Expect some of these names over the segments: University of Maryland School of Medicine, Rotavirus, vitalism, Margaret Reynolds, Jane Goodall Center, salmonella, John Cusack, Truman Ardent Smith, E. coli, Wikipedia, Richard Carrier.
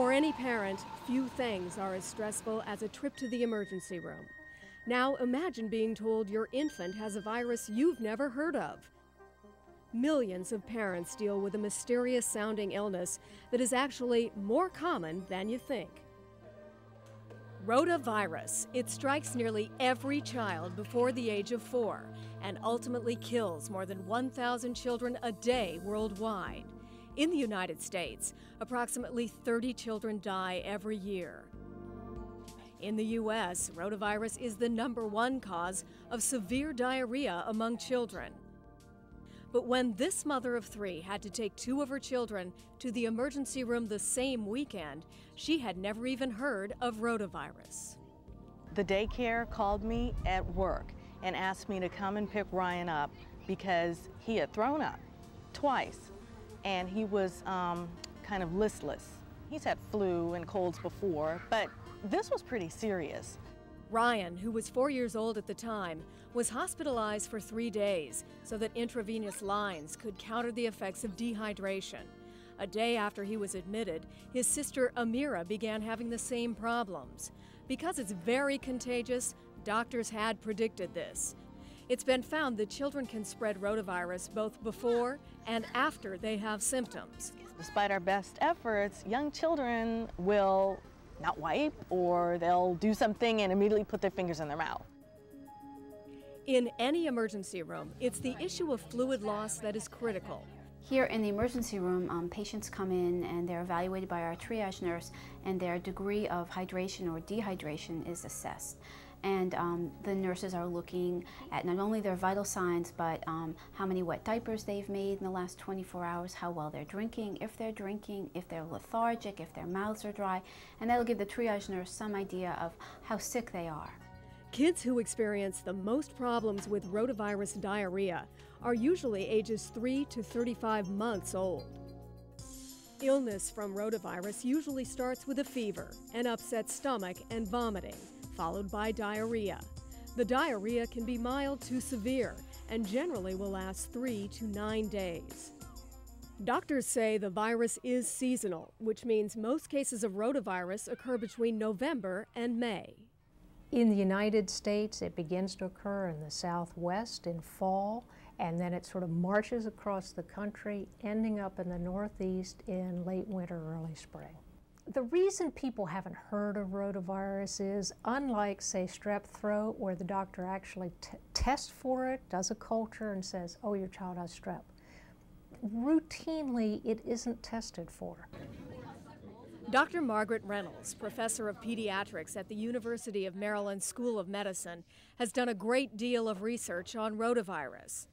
For any parent, few things are as stressful as a trip to the emergency room. Now imagine being told your infant has a virus you've never heard of. Millions of parents deal with a mysterious-sounding illness that is actually more common than you think. Rotavirus. It strikes nearly every child before the age of 4 and ultimately kills more than 1,000 children a day worldwide. In the United States, approximately 30 children die every year. In the U.S., rotavirus is the #1 cause of severe diarrhea among children. But when this mother of 3 had to take 2 of her children to the emergency room the same weekend, she had never even heard of rotavirus. The daycare called me at work and asked me to come and pick Ryan up because he had thrown up twice. And he was kind of listless. He's had flu and colds before, but this was pretty serious. Ryan, who was 4 years old at the time, was hospitalized for 3 days so that intravenous lines could counter the effects of dehydration. A day after he was admitted, his sister Amira began having the same problems. Because it's very contagious, doctors had predicted this. It's been found that children can spread rotavirus both before and after they have symptoms. Despite our best efforts, young children will not wipe, or they'll do something and immediately put their fingers in their mouth. In any emergency room, it's the issue of fluid loss that is critical. Here in the emergency room, patients come in and they're evaluated by our triage nurse, and their degree of hydration or dehydration is assessed. And the nurses are looking at not only their vital signs, but how many wet diapers they've made in the last 24 hours, how well they're drinking, if they're drinking, if they're lethargic, if their mouths are dry, and that'll give the triage nurse some idea of how sick they are. Kids who experience the most problems with rotavirus diarrhea are usually ages 3 to 35 months old. Illness from rotavirus usually starts with a fever, an upset stomach, and vomiting, followed by diarrhea. The diarrhea can be mild to severe and generally will last 3 to 9 days. Doctors say the virus is seasonal, which means most cases of rotavirus occur between November and May. In the United States, it begins to occur in the Southwest in fall, and then it sort of marches across the country, ending up in the Northeast in late winter, early spring. The reason people haven't heard of rotavirus is, unlike, say, strep throat, where the doctor actually tests for it, does a culture, and says, oh, your child has strep, routinely it isn't tested for. Dr. Margaret Reynolds, professor of pediatrics at the University of Maryland School of Medicine, has done a great deal of research on rotavirus.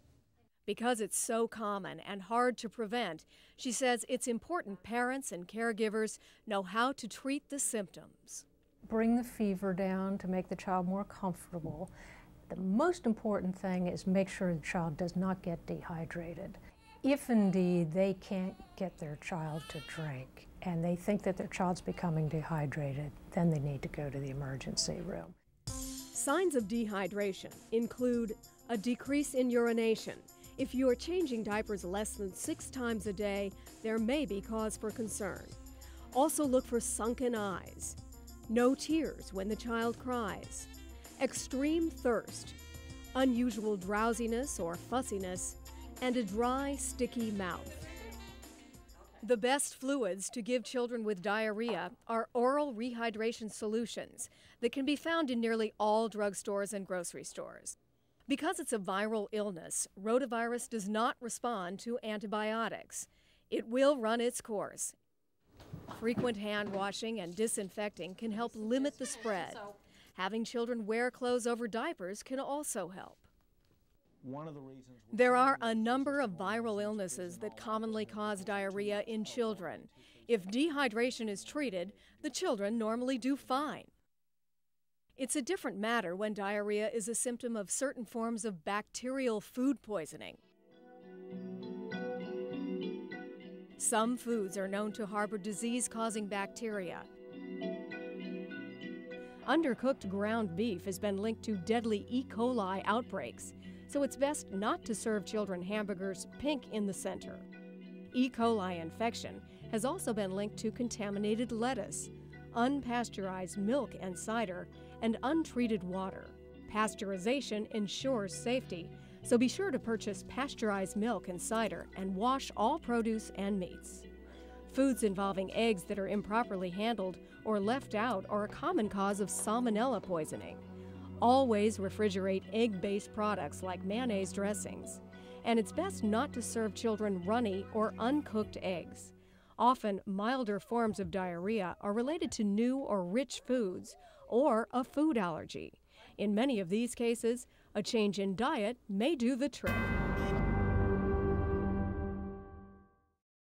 Because it's so common and hard to prevent, she says it's important parents and caregivers know how to treat the symptoms. Bring the fever down to make the child more comfortable. The most important thing is make sure the child does not get dehydrated. If indeed they can't get their child to drink and they think that their child's becoming dehydrated, then they need to go to the emergency room. Signs of dehydration include a decrease in urination. If you are changing diapers less than 6 times a day, there may be cause for concern. Also look for sunken eyes, no tears when the child cries, extreme thirst, unusual drowsiness or fussiness, and a dry, sticky mouth. The best fluids to give children with diarrhea are oral rehydration solutions that can be found in nearly all drugstores and grocery stores. Because it's a viral illness, rotavirus does not respond to antibiotics. It will run its course. Frequent hand washing and disinfecting can help limit the spread. Having children wear clothes over diapers can also help. There are a number of viral illnesses that commonly cause diarrhea in children. If dehydration is treated, the children normally do fine. It's a different matter when diarrhea is a symptom of certain forms of bacterial food poisoning. Some foods are known to harbor disease-causing bacteria. Undercooked ground beef has been linked to deadly E. coli outbreaks, so it's best not to serve children hamburgers pink in the center. E. coli infection has also been linked to contaminated lettuce, unpasteurized milk and cider, and untreated water. Pasteurization ensures safety, so be sure to purchase pasteurized milk and cider and wash all produce and meats. Foods involving eggs that are improperly handled or left out are a common cause of salmonella poisoning. Always refrigerate egg-based products like mayonnaise dressings. And it's best not to serve children runny or uncooked eggs. Often, milder forms of diarrhea are related to new or rich foods or a food allergy. In many of these cases, a change in diet may do the trick.